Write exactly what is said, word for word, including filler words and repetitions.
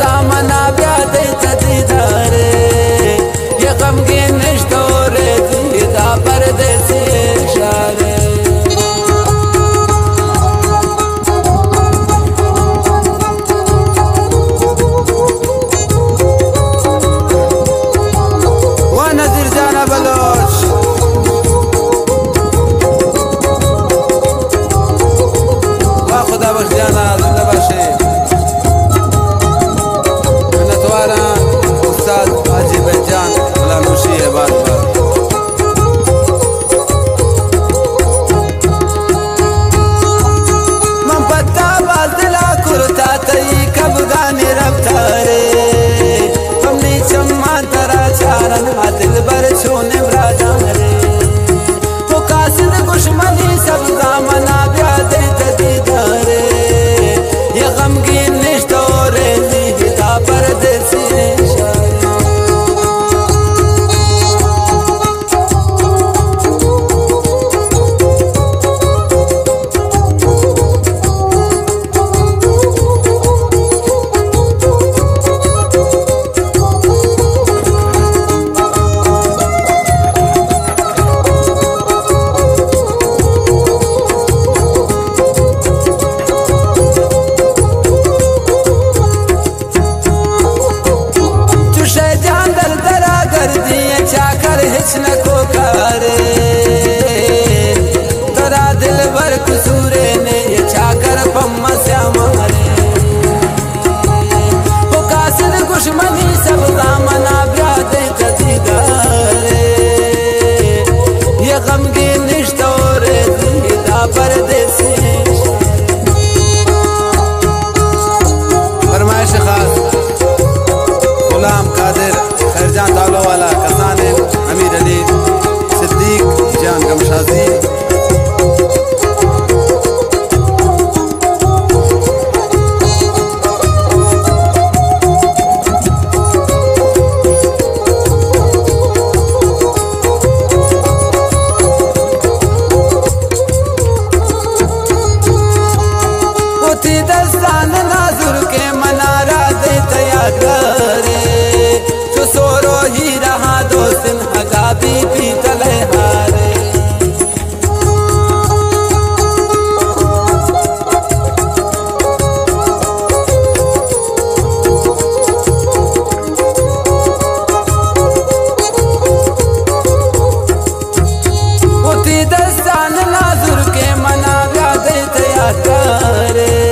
सामना प्यादे चीदारे ये गमगीन निष्ठोरे दीदा परदेसी इशारे। वा नज़ीर जाना बलोच वा खुदा बख्श जाना जिंदा बख्शे दस्तान नाजुर के मना दे तैयार करे